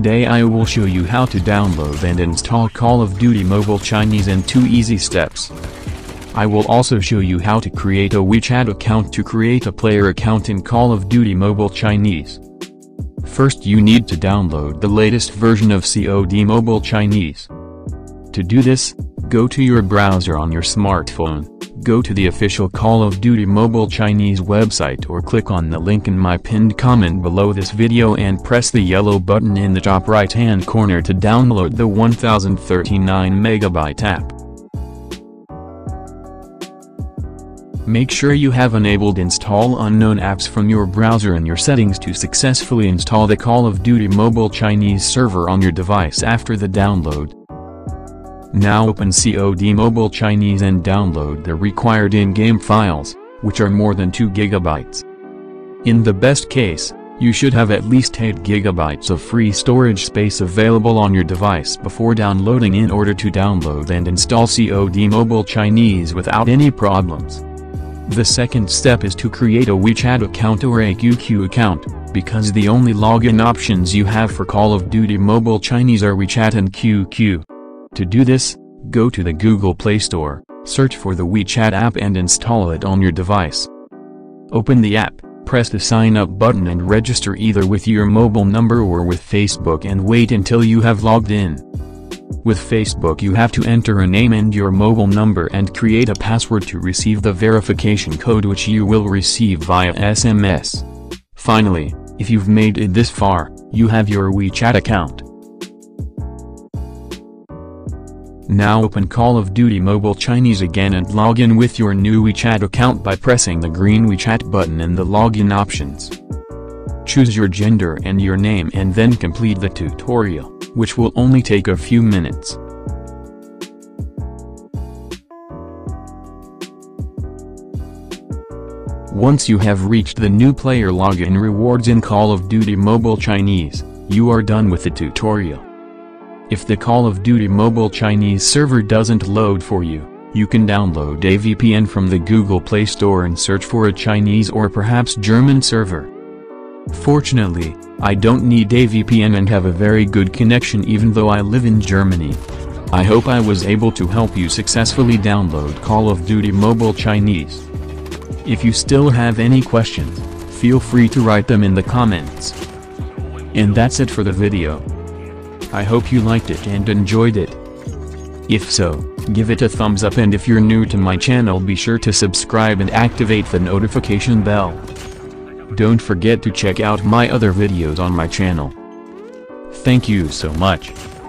Today I will show you how to download and install Call of Duty Mobile Chinese in 2 easy steps. I will also show you how to create a WeChat account to create a player account in Call of Duty Mobile Chinese. First you need to download the latest version of COD Mobile Chinese. To do this, go to your browser on your smartphone, go to the official Call of Duty Mobile Chinese website or click on the link in my pinned comment below this video and press the yellow button in the top right hand corner to download the 1039 MB app. Make sure you have enabled Install Unknown Apps from your browser in your settings to successfully install the Call of Duty Mobile Chinese server on your device after the download. Now open COD Mobile Chinese and download the required in-game files, which are more than 2 GB. In the best case, you should have at least 8 GB of free storage space available on your device before downloading in order to download and install COD Mobile Chinese without any problems. The second step is to create a WeChat account or a QQ account, because the only login options you have for Call of Duty Mobile Chinese are WeChat and QQ. To do this, go to the Google Play Store, search for the WeChat app and install it on your device. Open the app, press the sign up button and register either with your mobile number or with Facebook and wait until you have logged in. With Facebook you have to enter a name and your mobile number and create a password to receive the verification code, which you will receive via SMS. Finally, if you've made it this far, you have your WeChat account. Now open Call of Duty Mobile Chinese again and log in with your new WeChat account by pressing the green WeChat button in the login options. Choose your gender and your name and then complete the tutorial, which will only take a few minutes. Once you have reached the new player login rewards in Call of Duty Mobile Chinese, you are done with the tutorial. If the Call of Duty Mobile Chinese server doesn't load for you, you can download a VPN from the Google Play Store and search for a Chinese or perhaps German server. Fortunately, I don't need a VPN and have a very good connection even though I live in Germany. I hope I was able to help you successfully download Call of Duty Mobile Chinese. If you still have any questions, feel free to write them in the comments. And that's it for the video. I hope you liked it and enjoyed it. If so, give it a thumbs up, and if you're new to my channel be sure to subscribe and activate the notification bell. Don't forget to check out my other videos on my channel. Thank you so much.